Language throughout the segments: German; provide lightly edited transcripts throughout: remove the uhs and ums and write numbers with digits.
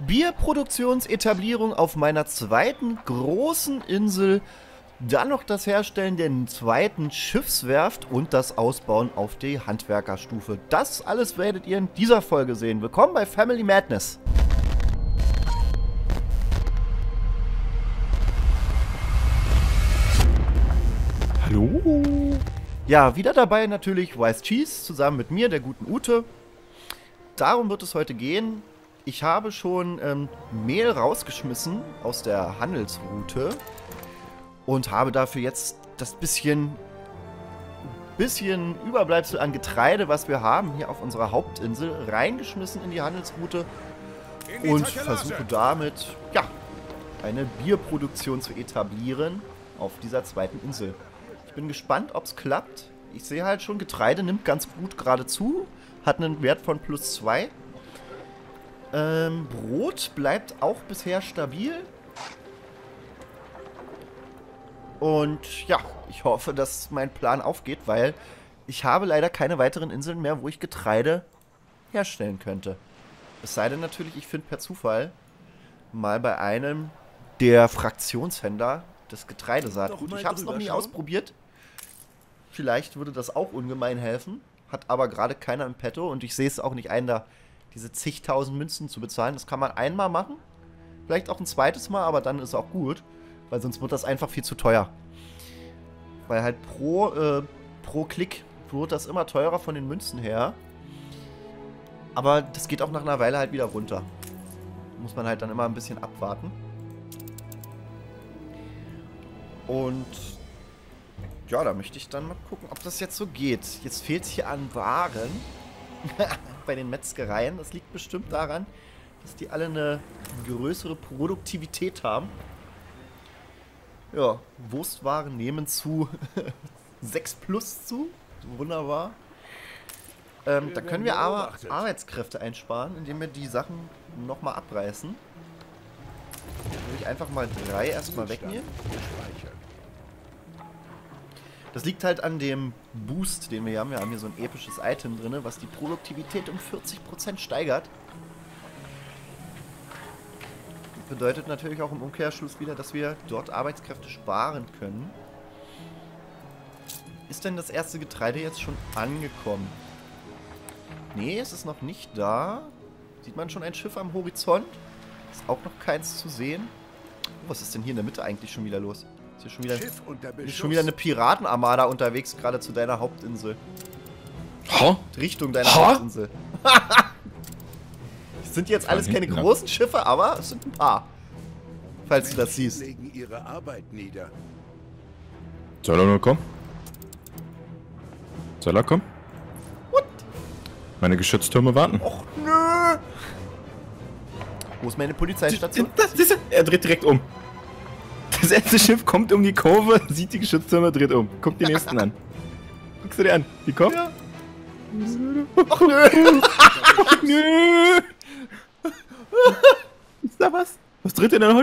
Bierproduktionsetablierung auf meiner zweiten großen Insel, dann noch das Herstellen der zweiten Schiffswerft und das Ausbauen auf die Handwerkerstufe. Das alles werdet ihr in dieser Folge sehen. Willkommen bei Family Madness. Hallo. Ja, wieder dabei natürlich Wise Cheese zusammen mit mir, der guten Ute. Darum wird es heute gehen. Ich habe schon Mehl rausgeschmissen aus der Handelsroute und habe dafür jetzt das bisschen Überbleibsel an Getreide, was wir haben hier auf unserer Hauptinsel, reingeschmissen in die Handelsroute und versuche damit, ja, eine Bierproduktion zu etablieren auf dieser zweiten Insel. Ich bin gespannt, ob es klappt. Ich sehe halt schon, Getreide nimmt ganz gut gerade zu, hat einen Wert von +2. Brot bleibt auch bisher stabil. Und ja, ich hoffe, dass mein Plan aufgeht, weil ich habe leider keine weiteren Inseln mehr, wo ich Getreide herstellen könnte. Es sei denn natürlich, ich finde per Zufall mal bei einem der Fraktionshändler das Getreidesaatgut. Ich habe es noch nie ausprobiert. Vielleicht würde das auch ungemein helfen. Hat aber gerade keiner im Petto und ich sehe es auch nicht ein, da diese zigtausend Münzen zu bezahlen. Das kann man einmal machen, vielleicht auch ein zweites Mal, aber dann ist auch gut, weil sonst wird das einfach viel zu teuer. Weil halt pro Klick wird das immer teurer von den Münzen her. Aber das geht auch nach einer Weile halt wieder runter. Muss man halt dann immer ein bisschen abwarten. Und ja, da möchte ich dann mal gucken, ob das jetzt so geht. Jetzt fehlt es hier an Waren. Bei den Metzgereien. Das liegt bestimmt daran, dass die alle eine größere Produktivität haben. Ja, Wurstwaren nehmen zu 6+ zu. Wunderbar. Da können wir aber Arbeitskräfte einsparen, indem wir die Sachen nochmal abreißen. Dann würde ich einfach mal 3 erstmal wegnehmen. Das liegt halt an dem Boost, den wir haben. Wir haben hier so ein episches Item drin, was die Produktivität um 40% steigert. Das bedeutet natürlich auch im Umkehrschluss wieder, dass wir dort Arbeitskräfte sparen können. Ist denn das erste Getreide jetzt schon angekommen? Nee, es ist noch nicht da. Sieht man schon ein Schiff am Horizont? Ist auch noch keins zu sehen. Oh, was ist denn hier in der Mitte eigentlich schon wieder los? Ist hier schon wieder eine Piratenarmada unterwegs, gerade zu deiner Hauptinsel. Ha? Richtung deiner Hauptinsel. Das sind jetzt alles keine großen Schiffe, aber es sind ein paar. Falls du das siehst. Legen ihre Arbeit nieder. Soll er nur kommen? Soll er kommen? What? Meine Geschütztürme warten. Och, nö. Wo ist meine Polizeistation? Er dreht direkt um. Das erste Schiff kommt um die Kurve, sieht die Geschütztürme, dreht um. Guck den nächsten an. Guckst du dir an? Die kommt? Ja. Och nö! Och nö! Ist da was? Was dreht denn da noch?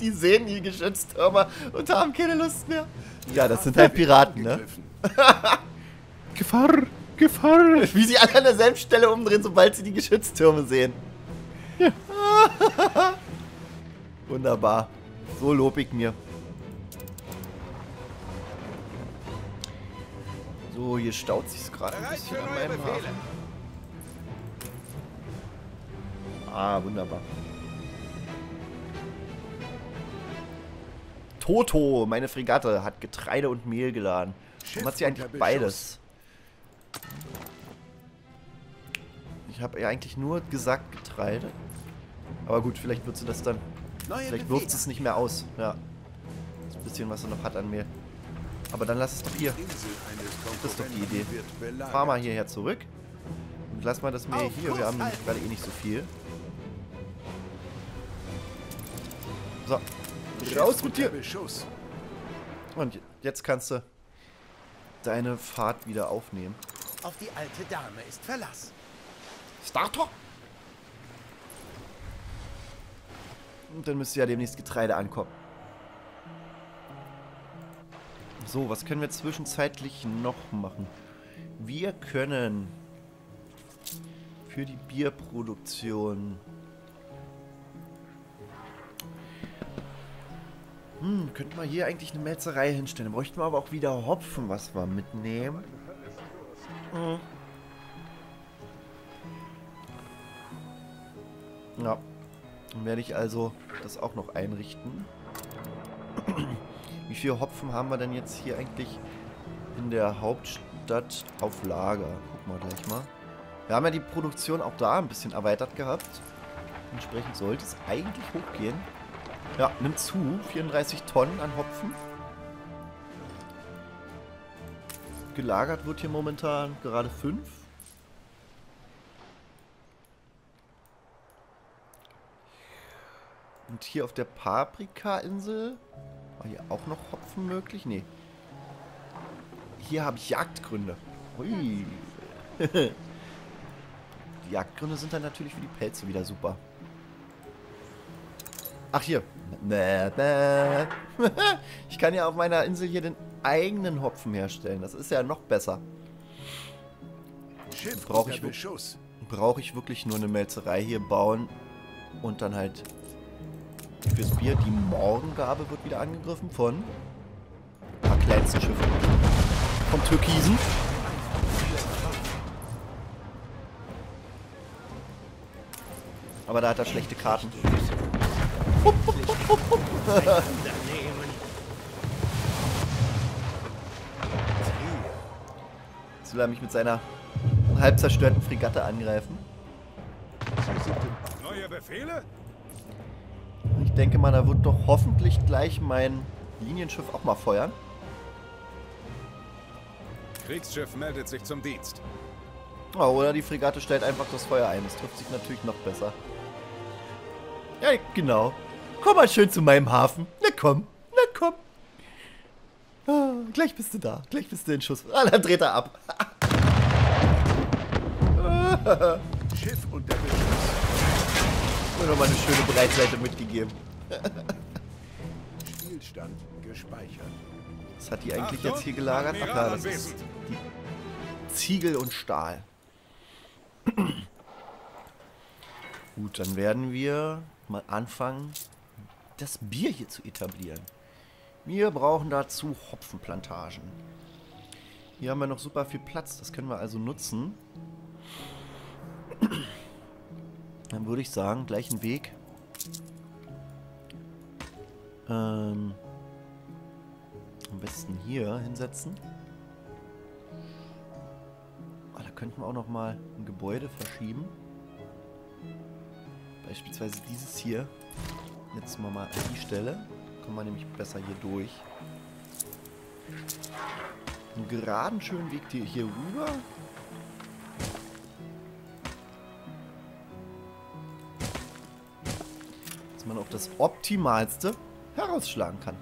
Die sehen die Geschütztürme und haben keine Lust mehr. Ja, das sind halt Piraten, ne? Gefahr! Gefahr! Wie sie alle an derselben Stelle umdrehen, sobald sie die Geschütztürme sehen. Ja. Wunderbar. So lob ich mir. So, hier staut sich's gerade ein bisschen an meinem Hafen. Ah, wunderbar. Toto, meine Fregatte, hat Getreide und Mehl geladen. Warum hat sie eigentlich beides? Ich habe ja eigentlich nur gesagt Getreide. Aber gut, vielleicht wird sie das dann... Vielleicht wirft es nicht mehr aus. Ja. Das bisschen, was er noch hat an Mehl. Aber dann lass es doch hier. Das ist doch die Idee. Fahr mal hierher zurück. Und lass mal das Mehl hier. Wir haben nämlich gerade eh nicht so viel. So. Raus mit dir. Und jetzt kannst du deine Fahrt wieder aufnehmen. Auf die alte Dame ist Verlass. Starter! Und dann müsste ja demnächst Getreide ankommen. So, was können wir zwischenzeitlich noch machen? Wir können für die Bierproduktion. Könnten wir hier eigentlich eine Melzerei hinstellen. Da bräuchten wir aber auch wieder Hopfen, was wir mitnehmen. Ja. Dann werde ich also das auch noch einrichten. Wie viel Hopfen haben wir denn jetzt hier eigentlich in der Hauptstadt auf Lager? Gucken wir gleich mal. Wir haben ja die Produktion auch da ein bisschen erweitert gehabt. Entsprechend sollte es eigentlich hochgehen. Ja, nimmt zu. 34 Tonnen an Hopfen. Gelagert wird hier momentan gerade 5. Und hier auf der Paprika-Insel war hier auch noch Hopfen möglich? Nee. Hier habe ich Jagdgründe. Ui. Die Jagdgründe sind dann natürlich für die Pelze wieder super. Ach hier. Ich kann ja auf meiner Insel hier den eigenen Hopfen herstellen. Das ist ja noch besser. Brauche ich wirklich nur eine Melzerei hier bauen und dann halt fürs Bier. Die Morgengabe wird wieder angegriffen von ein paar kleinsten Schiffen. Vom Türkisen. Aber da hat er schlechte Karten. Jetzt will er mich mit seiner halb zerstörten Fregatte angreifen. Neue Befehle? Ich denke mal, da wird doch hoffentlich gleich mein Linienschiff auch mal feuern. Kriegsschiff meldet sich zum Dienst. Oh, oder die Fregatte stellt einfach das Feuer ein. Das trifft sich natürlich noch besser. Ja, genau. Komm mal schön zu meinem Hafen. Na komm, na komm. Ah, gleich bist du da. Gleich bist du in Schuss. Ah, dann dreht er ab. Schiff unter Beschuss. Nur noch mal eine schöne Breitseite mitgegeben. Spielstand gespeichert. Was hat die eigentlich jetzt hier gelagert? Ach ja, das ist die Ziegel und Stahl. Gut, dann werden wir mal anfangen, das Bier hier zu etablieren. Wir brauchen dazu Hopfenplantagen. Hier haben wir noch super viel Platz, das können wir also nutzen. Dann würde ich sagen, gleich einen Weg. Am besten hier hinsetzen. Oh, da könnten wir auch noch mal ein Gebäude verschieben. Beispielsweise dieses hier. Jetzt mal an die Stelle. Kommen wir nämlich besser hier durch. Einen geraden, schönen Weg hier rüber. Dass man auch das Optimalste herausschlagen kann.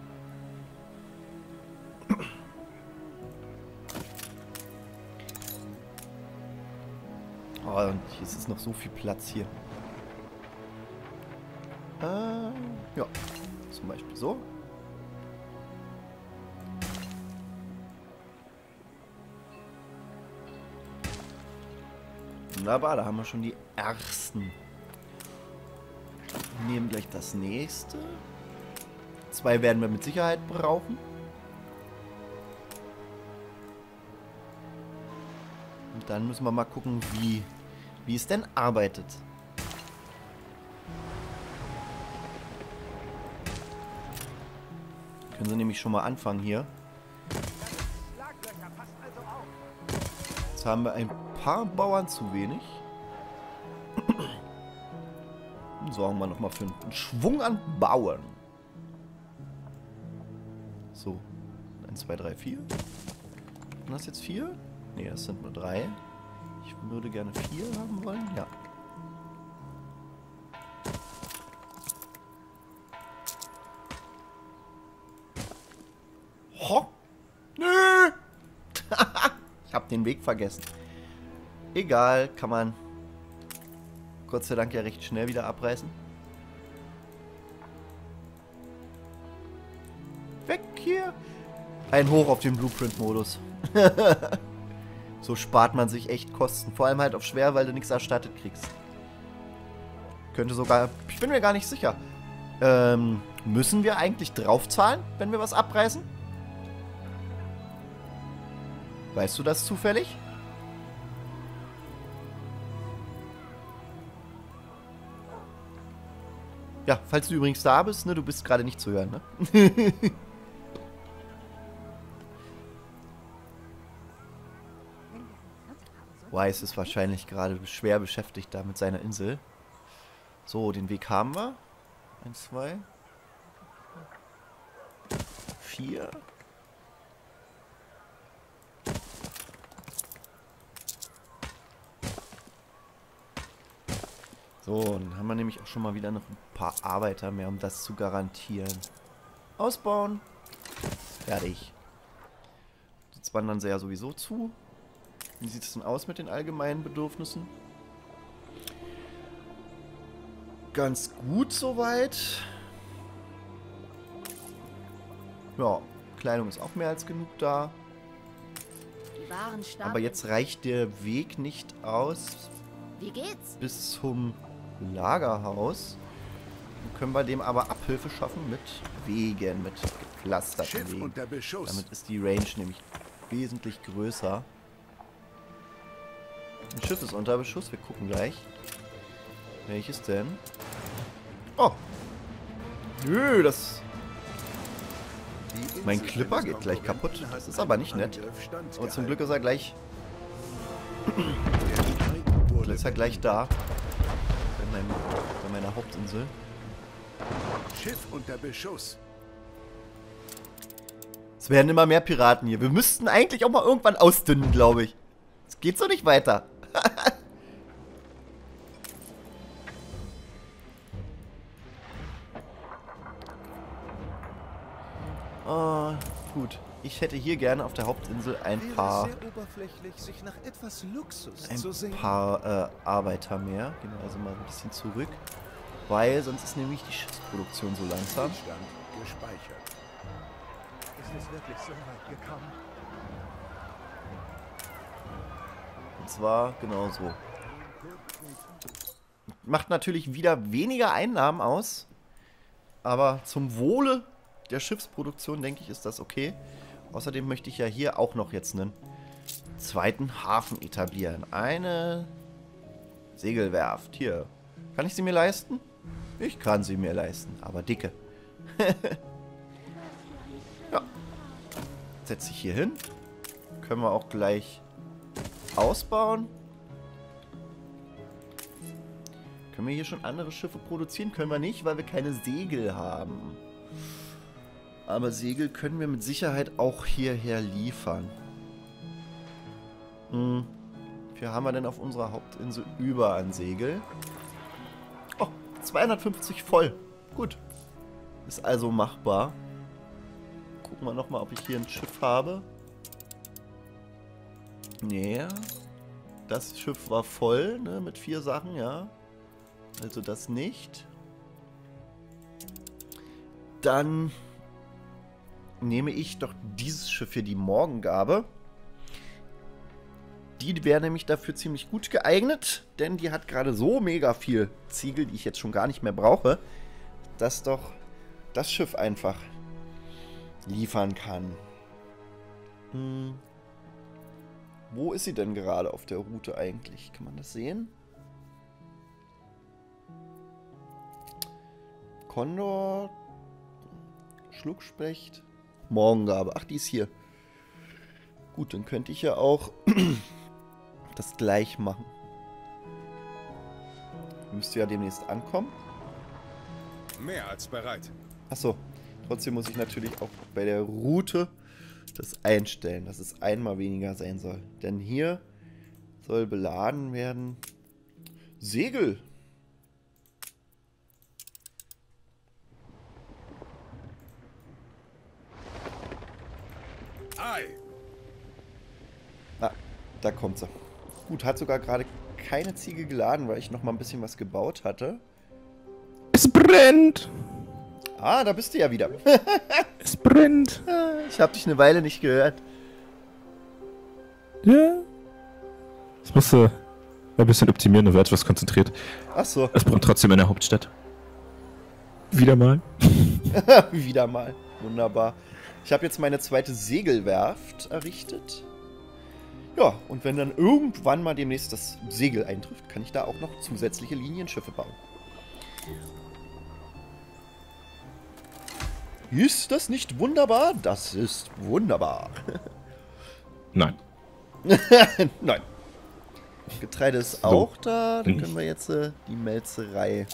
Oh, und hier ist noch so viel Platz hier. Ja, zum Beispiel so. Wunderbar, da haben wir schon die ersten. Nehmen gleich das nächste. 2 werden wir mit Sicherheit brauchen. Und dann müssen wir mal gucken, wie es denn arbeitet. Können sie nämlich schon mal anfangen hier. Jetzt haben wir ein paar Bauern zu wenig. Dann sorgen wir nochmal für einen Schwung an Bauern. So. 1, 2, 3, 4. Sind das jetzt 4? Ne, das sind nur 3. Ich würde gerne 4 haben wollen. Ja. Ich habe den Weg vergessen. Egal, kann man Gott sei Dank ja recht schnell wieder abreißen. Weg hier. Ein Hoch auf den Blueprint-Modus. So spart man sich echt Kosten. Vor allem halt auf schwer, weil du nichts erstattet kriegst. Könnte sogar... Ich bin mir gar nicht sicher. Müssen wir eigentlich draufzahlen, wenn wir was abreißen? Weißt du das zufällig? Ja, falls du übrigens da bist, ne, du bist gerade nicht zu hören, ne? Wise ist wahrscheinlich gerade schwer beschäftigt da mit seiner Insel. So, den Weg haben wir. 1, 2, 4. So, dann haben wir nämlich auch schon mal wieder noch ein paar Arbeiter mehr, um das zu garantieren. Ausbauen. Fertig. Jetzt wandern sie ja sowieso zu. Wie sieht es denn aus mit den allgemeinen Bedürfnissen? Ganz gut soweit. Ja, Kleidung ist auch mehr als genug da. Aber jetzt reicht der Weg nicht aus. Wie geht's? Bis zum Lagerhaus. Dann können wir dem aber Abhilfe schaffen mit Wegen, mit gepflasterten Wegen. Damit ist die Range nämlich wesentlich größer. Ein Schiff ist unter Beschuss, wir gucken gleich. Welches denn? Oh! Nö, das... Mein Clipper geht gleich kaputt. Das ist aber nicht nett. Aber zum Glück ist er gleich... ist er gleich da. Bei meiner Hauptinsel. Schiff unter Beschuss. Es werden immer mehr Piraten hier. Wir müssten eigentlich auch mal irgendwann ausdünnen, glaube ich. Es geht so nicht weiter. Oh, gut. Ich hätte hier gerne auf der Hauptinsel ein paar Arbeiter mehr. Gehen wir also mal ein bisschen zurück. Weil sonst ist nämlich die Schiffsproduktion so langsam. Und zwar genau so. Macht natürlich wieder weniger Einnahmen aus. Aber zum Wohle der Schiffsproduktion, denke ich, ist das okay. Außerdem möchte ich ja hier auch noch jetzt einen zweiten Hafen etablieren. Eine Segelwerft. Hier. Kann ich sie mir leisten? Ich kann sie mir leisten, aber dicke. Ja. Setze ich hier hin. Können wir auch gleich ausbauen. Können wir hier schon andere Schiffe produzieren? Können wir nicht, weil wir keine Segel haben. Aber Segel können wir mit Sicherheit auch hierher liefern. Hm. Wie haben wir denn auf unserer Hauptinsel über an Segel? Oh, 250 voll. Gut. Ist also machbar. Gucken wir nochmal, ob ich hier ein Schiff habe. Nee. Das Schiff war voll, ne? Mit 4 Sachen, ja. Also das nicht. Dann... nehme ich doch dieses Schiff hier, die Morgengabe. Die wäre nämlich dafür ziemlich gut geeignet, denn die hat gerade so mega viel Ziegel, die ich jetzt schon gar nicht mehr brauche, dass doch das Schiff einfach liefern kann. Hm. Wo ist sie denn gerade auf der Route eigentlich? Kann man das sehen? Condor, Schluckspecht, Morgengabe. Ach, die ist hier. Gut, dann könnte ich ja auch das gleich machen. Müsste ja demnächst ankommen. Mehr als bereit. Achso, trotzdem muss ich natürlich auch bei der Route das einstellen, dass es einmal weniger sein soll. Denn hier soll beladen werden Segel. Ah, da kommt sie. Gut, hat sogar gerade keine Ziegel geladen, weil ich noch mal ein bisschen was gebaut hatte. Es brennt! Ah, da bist du ja wieder. Es brennt! Ich habe dich eine Weile nicht gehört. Ja? Das musst du ein bisschen optimieren, da war etwas konzentriert. Ach so. Es brennt trotzdem in der Hauptstadt. Wieder mal. Wieder mal. Wunderbar. Ich habe jetzt meine zweite Segelwerft errichtet. Ja, und wenn dann irgendwann mal demnächst das Segel eintrifft, kann ich da auch noch zusätzliche Linienschiffe bauen. Ist das nicht wunderbar? Das ist wunderbar. Nein. Nein. Getreide ist so. Auch da. Dann können wir jetzt die Melzerei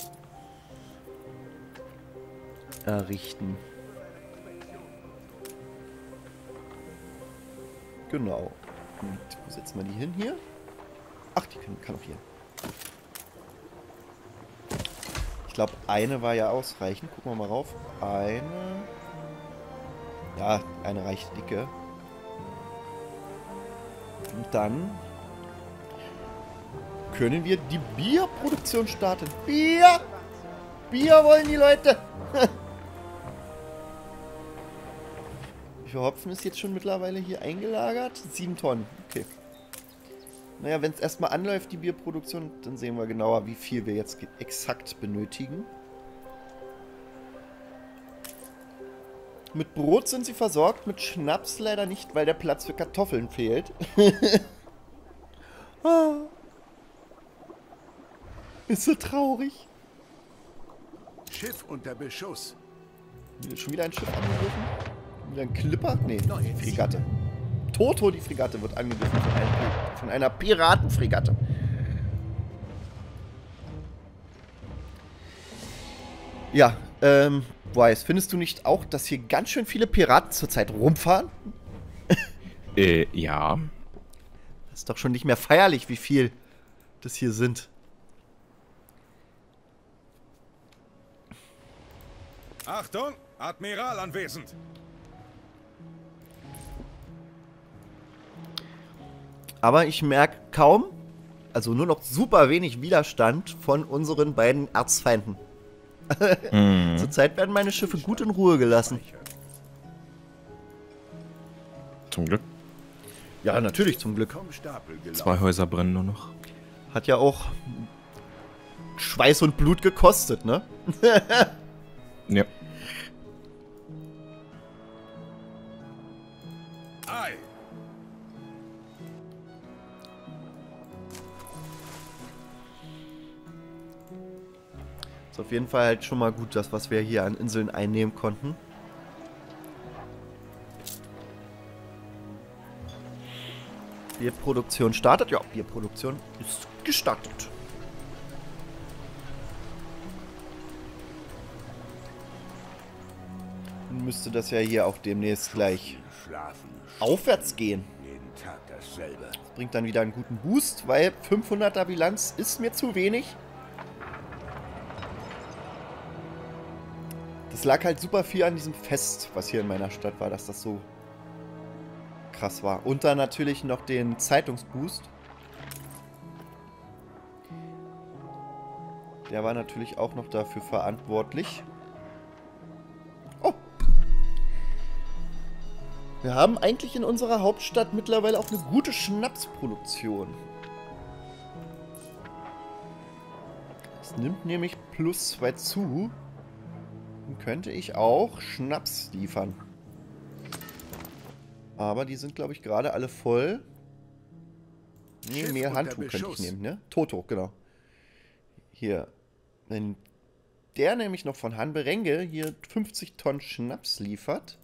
errichten. Genau. Und wo setzen wir die hin hier? Ach, die kann auch hier. Ich glaube, eine war ja ausreichend. Gucken wir mal rauf. Eine. Ja, eine reicht dicke. Und dann können wir die Bierproduktion starten. Bier! Bier wollen die Leute! Wie viel Hopfen ist jetzt schon mittlerweile hier eingelagert? 7 Tonnen. Okay. Naja, wenn es erstmal anläuft, die Bierproduktion, dann sehen wir genauer, wie viel wir jetzt exakt benötigen. Mit Brot sind sie versorgt, mit Schnaps leider nicht, weil der Platz für Kartoffeln fehlt. Ah. Ist so traurig. Schiff unter Beschuss. Schon wieder ein Schiff angegriffen? Wieder ein Clipper? Nee, Fregatte. Toto, die Fregatte, wird angegriffen von einer Piratenfregatte. Ja, Wise, findest du nicht auch, dass hier ganz schön viele Piraten zurzeit rumfahren? Ja. Das ist doch schon nicht mehr feierlich, wie viel das hier sind. Achtung, Admiral anwesend. Aber ich merke kaum, also nur noch super wenig Widerstand von unseren beiden Erzfeinden. Mhm. Zurzeit werden meine Schiffe gut in Ruhe gelassen. Zum Glück. Ja, natürlich zum Glück. 2 Häuser brennen nur noch. Hat ja auch Schweiß und Blut gekostet, ne? Ja. Auf jeden Fall halt schon mal gut, das, was wir hier an Inseln einnehmen konnten. Bierproduktion startet. Ja, Bierproduktion ist gestartet. Dann müsste das ja hier auch demnächst gleich aufwärts gehen. Jeden Tag dasselbe. Das bringt dann wieder einen guten Boost, weil 500er Bilanz ist mir zu wenig. Es lag halt super viel an diesem Fest, was hier in meiner Stadt war, dass das so krass war. Und dann natürlich noch den Zeitungsboost. Der war natürlich auch noch dafür verantwortlich. Oh! Wir haben eigentlich in unserer Hauptstadt mittlerweile auch eine gute Schnapsproduktion. Das nimmt nämlich +2 zu. Könnte ich auch Schnaps liefern. Aber die sind, glaube ich, gerade alle voll. Nee, mehr Handtuch könnte ich nehmen, ne? Toto, genau. Hier. Wenn der nämlich noch von Han Berenge hier 50 Tonnen Schnaps liefert,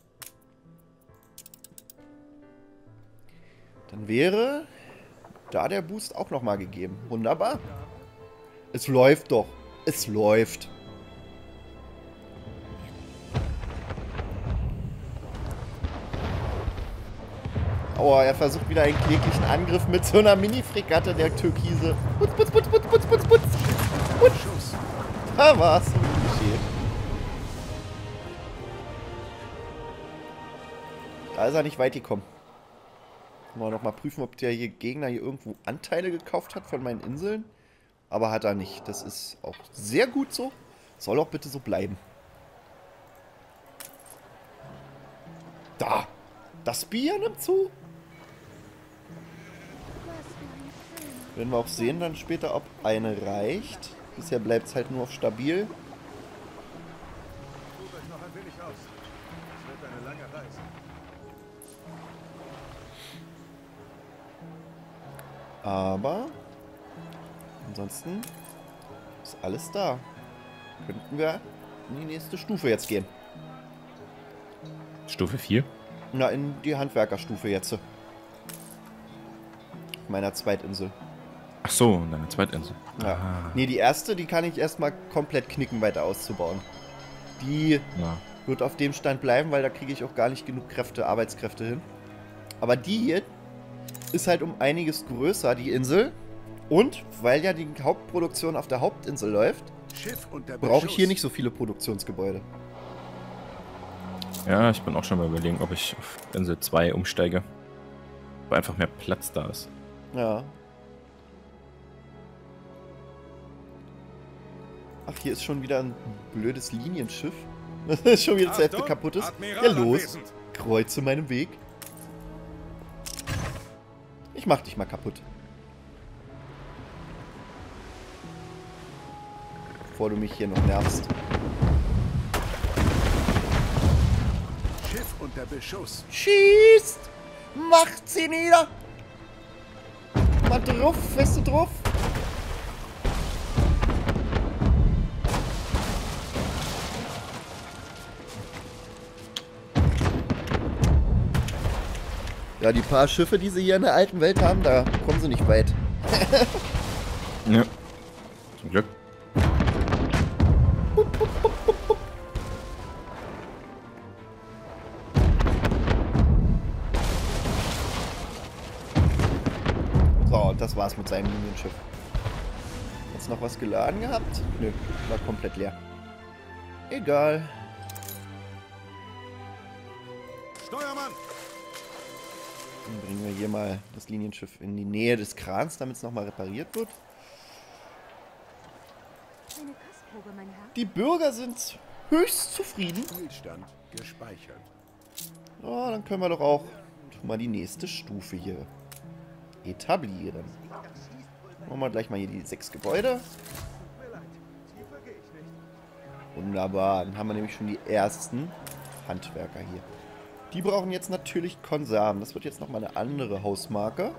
dann wäre da der Boost auch nochmal gegeben. Wunderbar. Es läuft doch. Es läuft. Oh, er versucht wieder einen kläglichen Angriff mit so einer Mini-Fregatte der Türkise. Putz, putz, putz, putz, putz, putz, putz. Putz. Da war's. Da ist er nicht weit gekommen. Wollen wir nochmal prüfen, ob der hier Gegner hier irgendwo Anteile gekauft hat von meinen Inseln. Aber hat er nicht. Das ist auch sehr gut so. Soll auch bitte so bleiben. Da. Das Bier nimmt zu. Werden wir auch sehen dann später, ob eine reicht. Bisher bleibt es halt nur auf stabil. Aber ansonsten ist alles da. Könnten wir in die nächste Stufe jetzt gehen. Stufe 4? Na, in die Handwerkerstufe jetzt. Auf meiner Zweitinsel. Ach so, in deiner Zweitinsel. Ja. Ah. Nee, die erste, die kann ich erstmal komplett knicken, weiter auszubauen. Die wird auf dem Stand bleiben, weil da kriege ich auch gar nicht genug Kräfte, Arbeitskräfte hin. Aber die hier ist halt um einiges größer, die Insel. Und weil ja die Hauptproduktion auf der Hauptinsel läuft, brauche ich hier nicht so viele Produktionsgebäude. Ja, ich bin auch schon mal überlegen, ob ich auf Insel 2 umsteige. Weil einfach mehr Platz da ist. Ja. Ach, hier ist schon wieder ein blödes Linienschiff. Das ist schon wieder das Hälfte kaputt ist. Ja, los. Kreuze meinen Weg. Ich mach dich mal kaputt. Bevor du mich hier noch nervst. Schiff unter Beschuss. Schießt! Macht sie nieder! Mal drauf, feste drauf! Ja, die paar Schiffe, die sie hier in der alten Welt haben, da kommen sie nicht weit. Ja. Zum Glück. So, und das war's mit seinem Linienschiff. Jetzt noch was geladen gehabt? Nö, war komplett leer. Egal. Steuermann! Dann bringen wir hier mal das Linienschiff in die Nähe des Krans, damit es nochmal repariert wird. Die Bürger sind höchst zufrieden. Spielstand gespeichert. Ja, dann können wir doch auch mal die nächste Stufe hier etablieren. Machen wir gleich mal hier die 6 Gebäude. Wunderbar, dann haben wir nämlich schon die ersten Handwerker hier. Die brauchen jetzt natürlich Konserven. Das wird jetzt nochmal eine andere Hausmarke.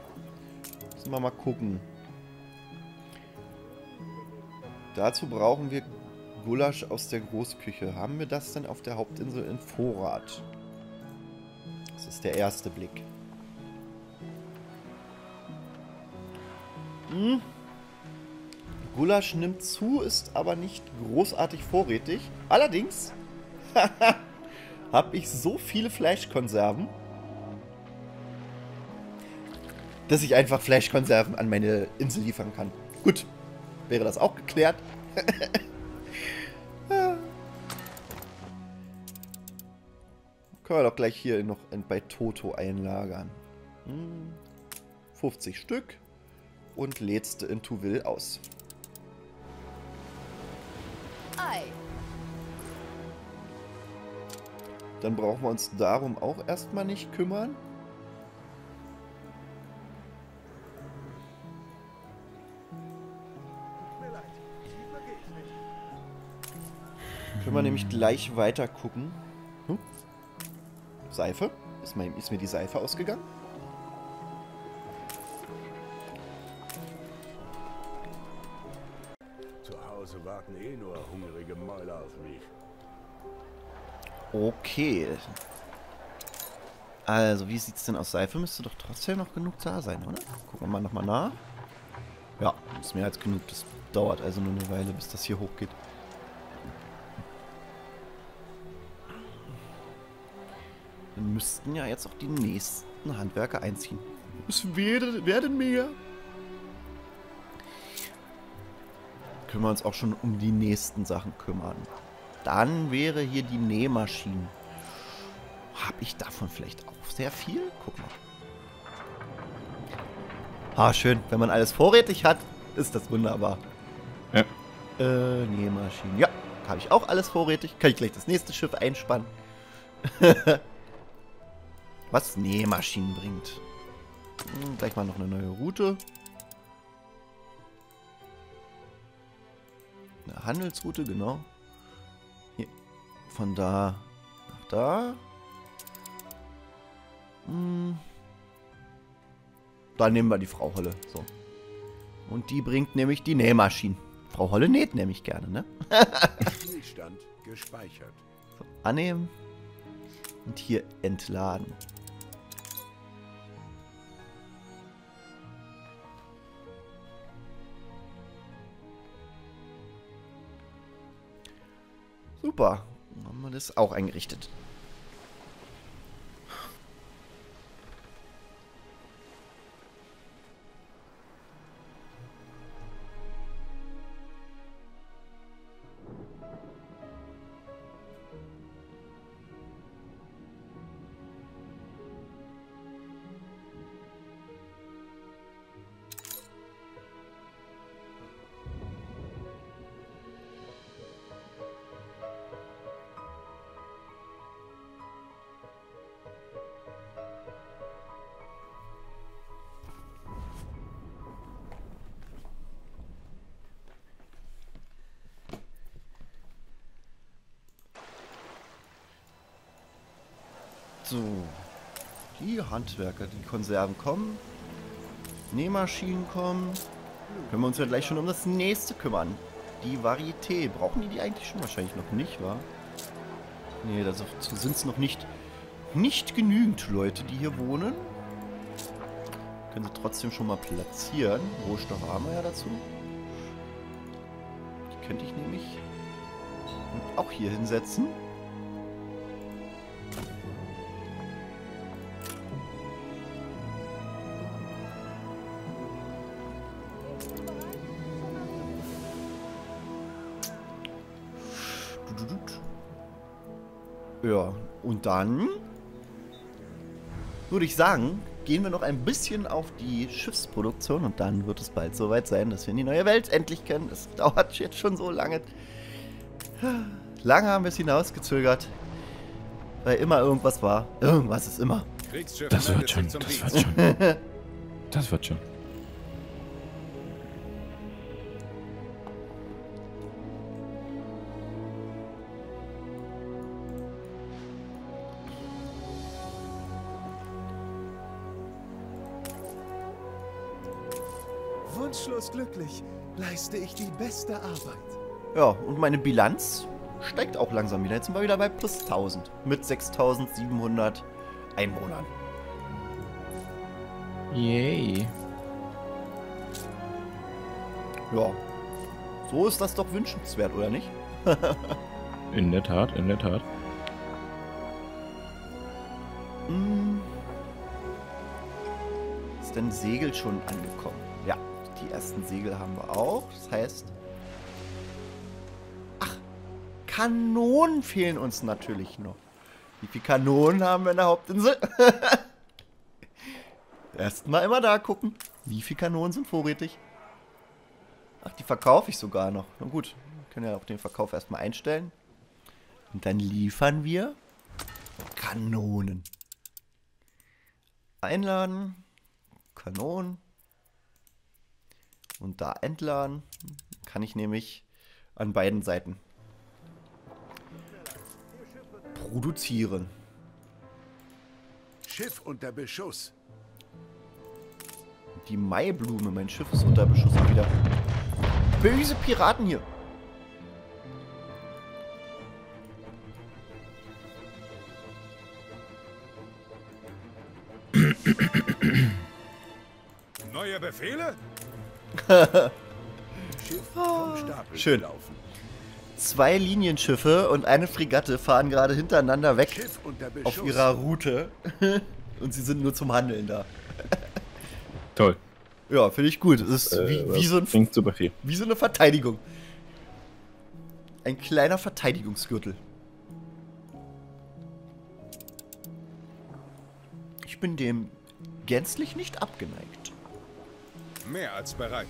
Müssen wir mal gucken. Dazu brauchen wir Gulasch aus der Großküche. Haben wir das denn auf der Hauptinsel in Vorrat? Das ist der erste Blick. Hm. Gulasch nimmt zu, ist aber nicht großartig vorrätig. Allerdings habe ich so viele Fleischkonserven, dass ich einfach Fleischkonserven an meine Insel liefern kann. Gut, wäre das auch geklärt. Können wir doch gleich hier noch bei Toto einlagern. 50 Stück und lädst in Tuvill aus. Dann brauchen wir uns darum auch erstmal nicht kümmern. Können wir nämlich gleich weiter gucken. Hm? Seife? Ist mir die Seife ausgegangen? Zu Hause warten eh nur hungrige Mäuler auf mich. Okay. Also, wie sieht's denn aus? Seife müsste doch trotzdem noch genug da sein, oder? Gucken wir mal nochmal nach. Ja, ist mehr als genug. Das dauert also nur eine Weile, bis das hier hochgeht. Dann müssten ja jetzt auch die nächsten Handwerker einziehen. Es werden mehr. Können wir uns auch schon um die nächsten Sachen kümmern. Dann wäre hier die Nähmaschinen. Habe ich davon vielleicht auch sehr viel? Guck mal. Ah, schön. Wenn man alles vorrätig hat, ist das wunderbar. Ja. Nähmaschinen. Ja, habe ich auch alles vorrätig. Kann ich gleich das nächste Schiff einspannen. Was Nähmaschinen bringt. Gleich mal noch eine neue Route. eine Handelsroute, genau. Hier. Von da nach da. Hm. Da nehmen wir die Frau Holle. So. Und die bringt nämlich die Nähmaschinen. Frau Holle näht nämlich gerne, ne? Zielstand gespeichert. So, annehmen. Und hier entladen. Super. Dann haben wir das auch eingerichtet. So, die Handwerker, die Konserven kommen, Nähmaschinen kommen, können wir uns ja gleich schon um das nächste kümmern. Die Varieté, brauchen die eigentlich schon? Wahrscheinlich noch nicht, wa? Ne, dazu sind es noch nicht genügend Leute, die hier wohnen. Können sie trotzdem schon mal platzieren. Rohstoffe haben wir ja dazu. Die könnte ich nämlich und auch hier hinsetzen. Ja, und dann würde ich sagen, gehen wir noch ein bisschen auf die Schiffsproduktion und dann wird es bald soweit sein, dass wir in die neue Welt endlich können. Das dauert jetzt schon so lange. Lange haben wir es hinausgezögert, weil immer irgendwas war. Irgendwas ist immer. Das wird schon, das wird schon. Das wird schon. Wunschlos glücklich leiste ich die beste Arbeit. Ja, und meine Bilanz steigt auch langsam wieder. Jetzt sind wir wieder bei plus 1000 mit 6700 Einwohnern. Yay. Ja, so ist das doch wünschenswert, oder nicht? In der Tat, in der Tat. Ist denn Segel schon angekommen? Ja. Die ersten Segel haben wir auch. Das heißt... Ach, Kanonen fehlen uns natürlich noch. Wie viele Kanonen haben wir in der Hauptinsel? Erstmal immer da gucken. Wie viele Kanonen sind vorrätig? Ach, die verkaufe ich sogar noch. Na gut, wir können ja auch den Verkauf erstmal einstellen. Und dann liefern wir Kanonen. Einladen. Kanonen. Und da entladen kann ich nämlich an beiden Seiten produzieren. Schiff unter Beschuss. Die Maiblume, mein Schiff ist unter Beschuss wieder. Böse Piraten hier. Neue Befehle? Schön. 2 Linienschiffe und eine Fregatte fahren gerade hintereinander weg auf ihrer Route. Und sie sind nur zum Handeln da. Toll. Ja, finde ich gut. Es ist wie so eine Verteidigung. Ein kleiner Verteidigungsgürtel. Ich bin dem gänzlich nicht abgeneigt. Mehr als bereit.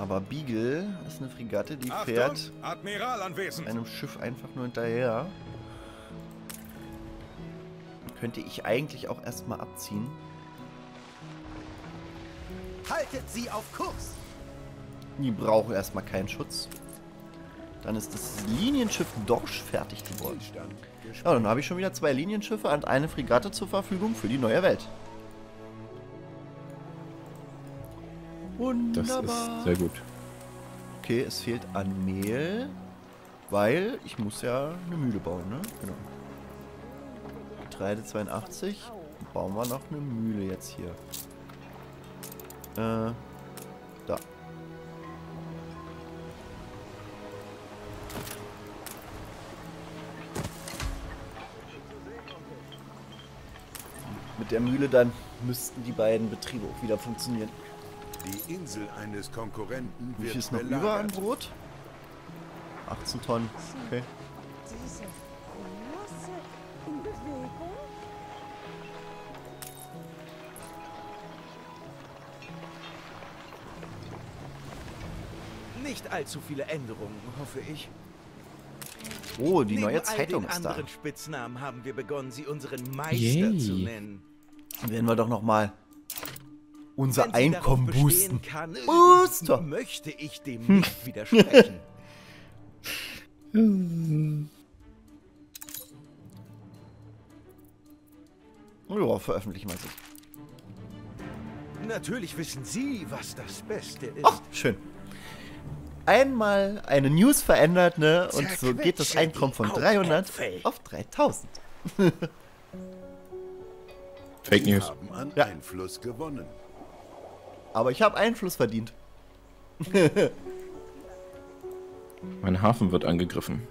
Aber Beagle ist eine Fregatte, die Achtung, fährt Admiral anwesend. Einem Schiff einfach nur hinterher. Könnte ich eigentlich auch erstmal abziehen. Haltet sie auf Kurs! Die brauchen erstmal keinen Schutz. Dann ist das Linienschiff Dorsch fertig geworden. Ja, dann habe ich schon wieder 2 Linienschiffe und eine Fregatte zur Verfügung für die neue Welt. Wunderbar. Das ist sehr gut. Okay, es fehlt an Mehl, weil ich muss ja eine Mühle bauen, ne? Genau. Getreide 82. Bauen wir noch eine Mühle jetzt hier. Da. Mit der Mühle dann müssten die beiden Betriebe auch wieder funktionieren. Die Insel eines Konkurrenten wird ist noch über an Brot? 18 Tonnen. Okay. Nicht allzu viele Änderungen, hoffe ich. Oh, die neue Zeitung ist da. Neben all den anderen Spitznamen haben wir begonnen, sie unseren Meister zu nennen. Werden wir doch nochmal unser Einkommen boosten. Booster! Möchte ich dem nicht widersprechen. Ja, veröffentlichen wir sie. Natürlich wissen Sie, was das Beste ist. Ach, schön. Einmal eine News verändert, ne? Und so geht das Einkommen von 300 auf 3000. Fake News. Haben an Einfluss gewonnen. Aber ich habe Einfluss verdient. Mein Hafen wird angegriffen.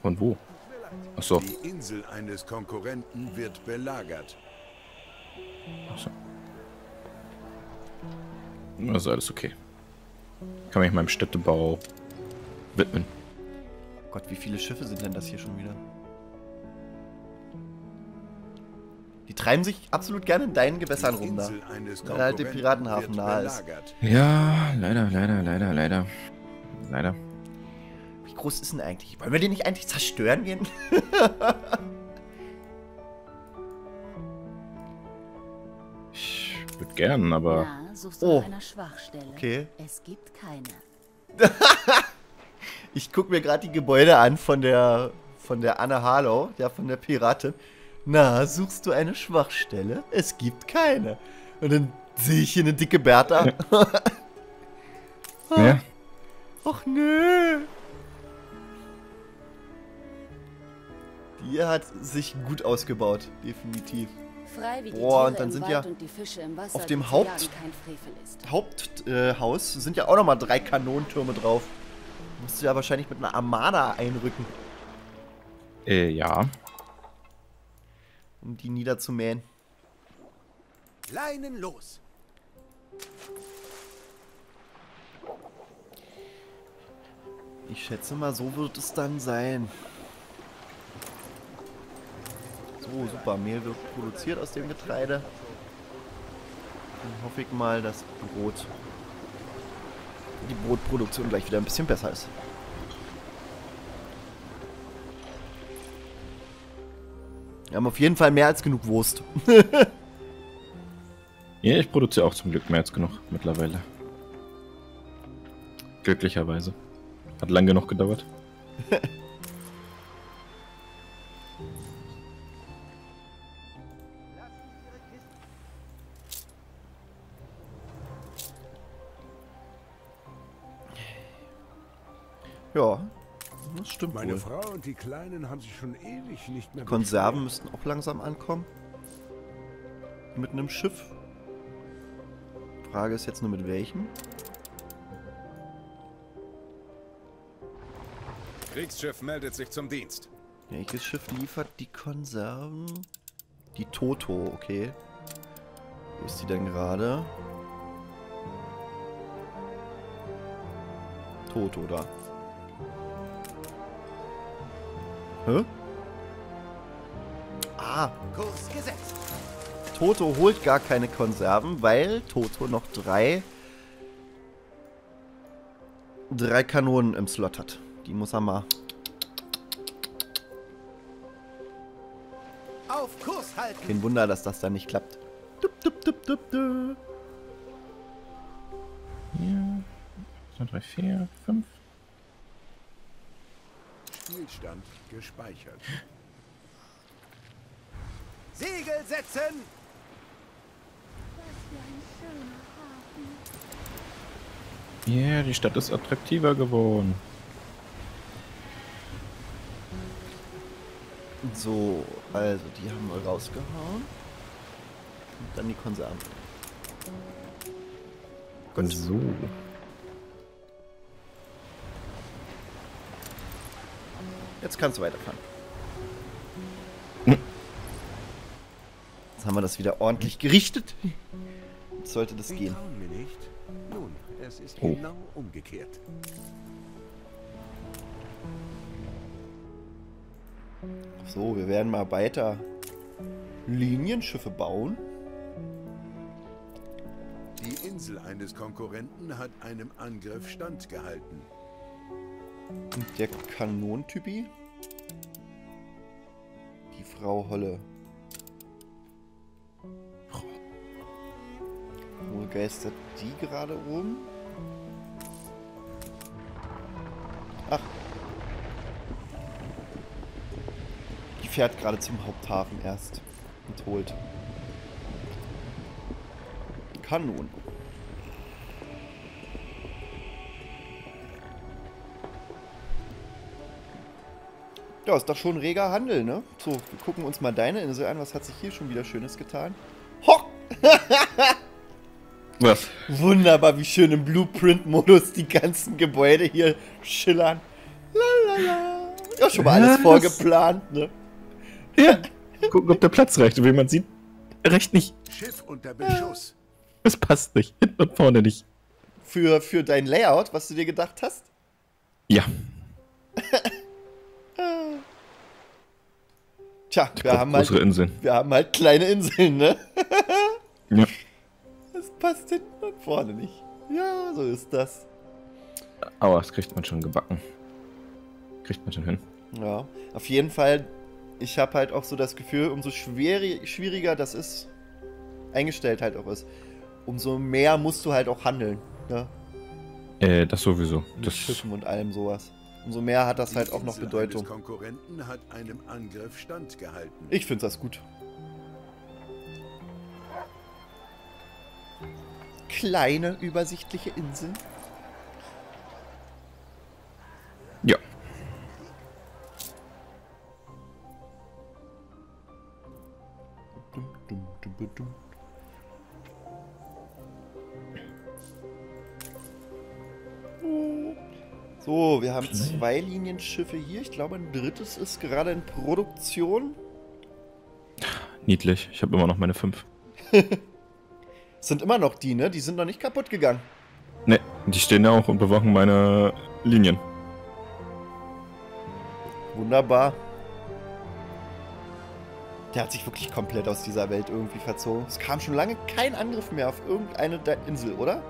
Von wo? Achso. Die Insel eines Konkurrenten wird belagert. Achso. Also alles okay. Kann mich meinem Städtebau widmen. Oh Gott, wie viele Schiffe sind denn das hier schon wieder? Die treiben sich absolut gerne in deinen Gewässern rum da. Weil halt der Piratenhafen nahe ist. Ja, leider. Wie groß ist denn eigentlich? Wollen wir den nicht eigentlich zerstören gehen? Ich würde gern, aber... Oh, okay. Es gibt keine. Ich gucke mir gerade die Gebäude an von der Anna Harlow, ja, von der Piratin. Na, suchst du eine Schwachstelle? Es gibt keine. Und dann sehe ich hier eine dicke Bertha. Ja. Ja. Och nö. Die hat sich gut ausgebaut, definitiv. Boah, und dann sind ja auf dem Haupthaus sind ja auch nochmal 3 Kanonentürme drauf. Musst du ja wahrscheinlich mit einer Armada einrücken. Ja. Um die niederzumähen. Leinen los! Ich schätze mal, so wird es dann sein. So, super. Mehl wird produziert aus dem Getreide. Dann hoffe ich mal, dass die Brotproduktion gleich wieder ein bisschen besser ist. Wir haben auf jeden Fall mehr als genug Wurst. Ja, ich produziere auch zum Glück mehr als genug mittlerweile. Glücklicherweise. Hat lang genug gedauert. Ja. Das stimmt. Meine wohl. Frau und die Kleinen haben sich schon ewig nicht mehr. Konserven müssten auch langsam ankommen. Mit einem Schiff. Frage ist jetzt nur mit welchem. Kriegsschiff meldet sich zum Dienst. Welches Schiff liefert die Konserven? Die Toto, okay. Wo ist die denn gerade? Toto da. Hä? Ah. Kurs gesetzt. Toto holt gar keine Konserven, weil Toto noch 3 drei Kanonen im Slot hat. Die muss er mal... Auf Kurs halten. Kein Wunder, dass das dann nicht klappt. Dup, dup, dup, dup, dup. Hier. 2, 3, 4, 5. Spielstand gespeichert. Segel setzen! Ja, yeah, die Stadt ist attraktiver geworden. So, also die haben wir rausgehauen. Und dann die Konserven. Gut. So. Jetzt kannst du weiterfahren. Jetzt haben wir das wieder ordentlich gerichtet. Jetzt sollte das gehen. Nun, es ist genau umgekehrt. So, wir werden mal weiter Linienschiffe bauen. Die Insel eines Konkurrenten hat einem Angriff standgehalten. Und der Kanonentypi? Die Frau Holle. Wo geistert die gerade rum? Ach. Die fährt gerade zum Haupthafen erst und holt Kanonen. Ja, ist doch schon reger Handel, ne? So, wir gucken uns mal deine Insel an. Was hat sich hier schon wieder Schönes getan? Ho! Was? Wunderbar, wie schön im Blueprint-Modus die ganzen Gebäude hier schillern. Lalala. Ja, schon mal alles vorgeplant, ne? Ja, gucken, ob der Platz reicht. Und wie man sieht, reicht nicht. Schiff unter Beschuss. Es passt nicht. Hinten und vorne nicht. Für dein Layout, was du dir gedacht hast? Ja. Tja, wir haben halt kleine Inseln, ne? Ja. Das passt hinten und vorne nicht. Ja, so ist das. Aber das kriegt man schon gebacken. Kriegt man schon hin. Ja, auf jeden Fall, ich habe halt auch so das Gefühl, umso schwieriger das ist, eingestellt halt auch ist, umso mehr musst du halt auch handeln. Ne? Das sowieso. Mit Schiffen und allem sowas. Umso mehr hat das halt auch noch Bedeutung. Konkurrenten hat einem Angriff standgehalten. Ich finde das gut. Kleine, übersichtliche Inseln. Ja. So, wir haben zwei Linienschiffe hier. Ich glaube, ein drittes ist gerade in Produktion. Niedlich. Ich habe immer noch meine 5. Sind immer noch die, ne? Die sind noch nicht kaputt gegangen. Ne, die stehen ja auch und bewachen meine Linien. Wunderbar. Der hat sich wirklich komplett aus dieser Welt irgendwie verzogen. Es kam schon lange kein Angriff mehr auf irgendeine Insel, oder?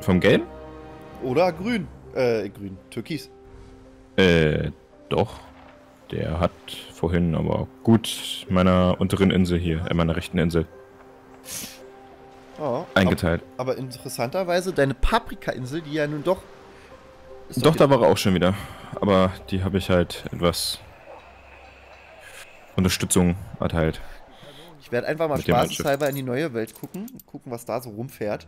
Vom Game? Oder grün. Grün. Türkis. Doch. Der hat vorhin aber gut meiner unteren Insel hier, meiner rechten Insel, eingeteilt. Aber interessanterweise, deine Paprika-Insel, die ja nun doch... Doch, da war er auch schon wieder. Aber die habe ich halt etwas Unterstützung erteilt. Ich werde einfach mal spaßeshalber in die neue Welt gucken. Gucken, was da so rumfährt.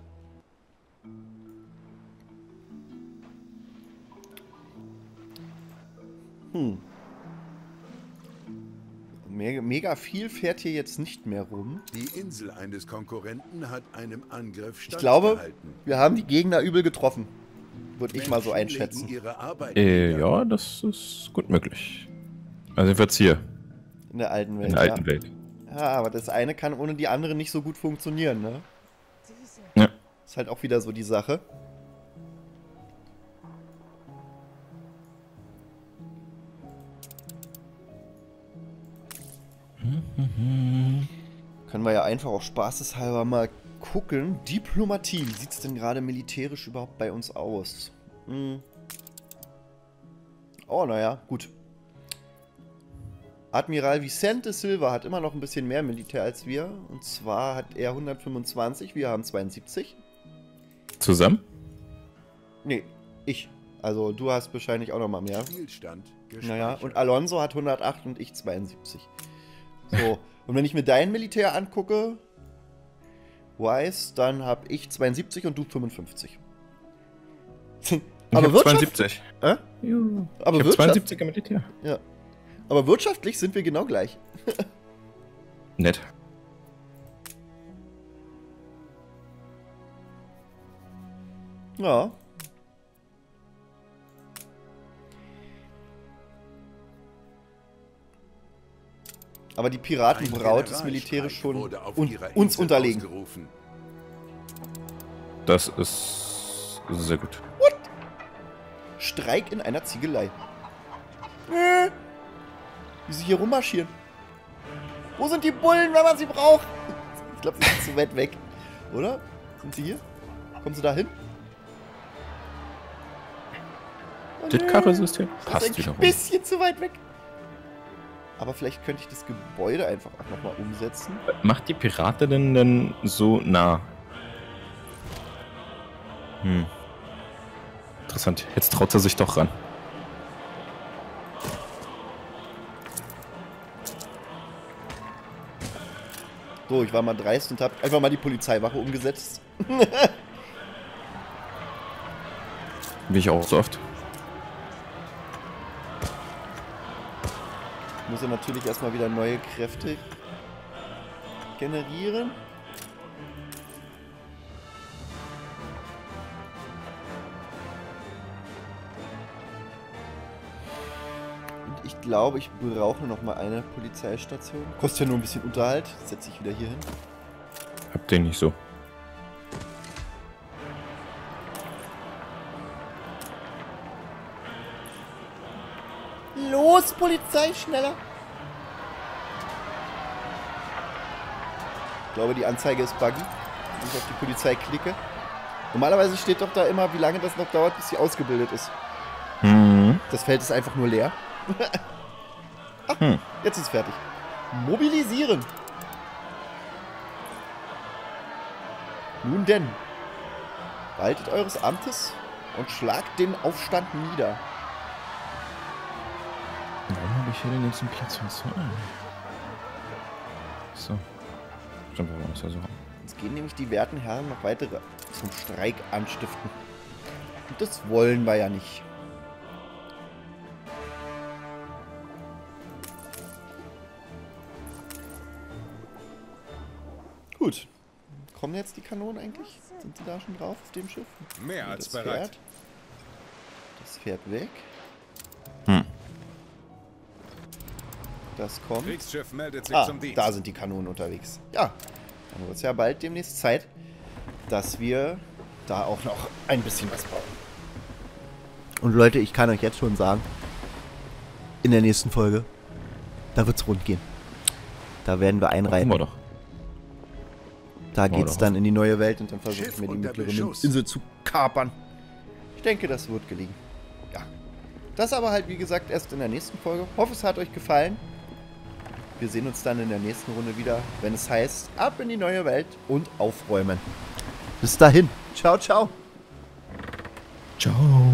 Hm. Mega viel fährt hier jetzt nicht mehr rum. Die Insel eines Konkurrenten hat einem Angriff standgehalten. Ich glaube, wir haben die Gegner übel getroffen. Würde ich mal so einschätzen. Ja, das ist gut möglich. Also sind wir jetzt hier. In der alten Welt. In der alten Welt. Ja, aber das eine kann ohne die andere nicht so gut funktionieren, ne? Ja. Ist halt auch wieder so die Sache. Können wir ja einfach auch spaßeshalber mal gucken. Diplomatie. Wie sieht es denn gerade militärisch überhaupt bei uns aus? Hm. Oh, naja, gut. Admiral Vicente Silva hat immer noch ein bisschen mehr Militär als wir. Und zwar hat er 125, wir haben 72. Zusammen? Nee, ich. Also du hast wahrscheinlich auch noch mal mehr. Spielstand. Naja, und Alonso hat 108 und ich 72. So, und wenn ich mir dein Militär angucke, Wise, dann habe ich 72 und du 55. Aber ich hab 72. Ja. Aber ich hab 72er Militär. Ja. Aber wirtschaftlich sind wir genau gleich. Nett. Ja. Aber die Piratenbraut ist militärisch schon uns unterlegen. Das ist sehr gut. What? Streik in einer Ziegelei. Wie sie hier rummarschieren. Wo sind die Bullen, wenn man sie braucht? Ich glaube, sie sind zu weit weg. Oder? Sind sie hier? Kommen sie da hin? Oh, das Karre-System passt wieder rum. Ein bisschen zu weit weg. Aber vielleicht könnte ich das Gebäude einfach auch nochmal umsetzen. Macht die Pirate denn so nah? Hm. Interessant. Jetzt traut er sich doch ran. So, ich war mal dreist und habe einfach mal die Polizeiwache umgesetzt. Wie ich auch so oft. Ich muss ja natürlich erstmal wieder neue Kräfte generieren. Und ich glaube, ich brauche noch mal eine Polizeistation. Kostet ja nur ein bisschen Unterhalt. Setze ich wieder hier hin. Hab den nicht so. Los, Polizei, schneller! Ich glaube, die Anzeige ist buggy, wenn ich auf die Polizei klicke. Normalerweise steht doch da immer, wie lange das noch dauert, bis sie ausgebildet ist. Mhm. Das Feld ist einfach nur leer. Ach, jetzt ist es fertig. Mobilisieren! Nun denn, waltet eures Amtes und schlagt den Aufstand nieder. Warum habe ich hier den letzten Platz von so? So. Stimmt, warum ist er so? Jetzt gehen nämlich die werten Herren noch weitere zum Streik anstiften. Und das wollen wir ja nicht. Gut. Kommen jetzt die Kanonen eigentlich? Sind die da schon drauf auf dem Schiff? Mehr als bereit. Das fährt weg. Hm. Das kommt. Kriegsschiff meldet sich zum Dienst. Da sind die Kanonen unterwegs. Ja, dann wird es ja bald demnächst Zeit, dass wir da auch noch ein bisschen was bauen. Und Leute, ich kann euch jetzt schon sagen, in der nächsten Folge, da wird es rund gehen. Da werden wir einreiten. Machen wir doch. Da geht es dann in die neue Welt und dann versuchen wir die mittlere Insel zu kapern. Ich denke, das wird gelingen. Ja. Das aber halt, wie gesagt, erst in der nächsten Folge. Hoffe, es hat euch gefallen. Wir sehen uns dann in der nächsten Runde wieder, wenn es heißt, ab in die neue Welt und aufräumen. Bis dahin. Ciao, ciao. Ciao.